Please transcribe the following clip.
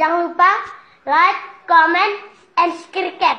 Jangan lupa like, comment, and subscribe.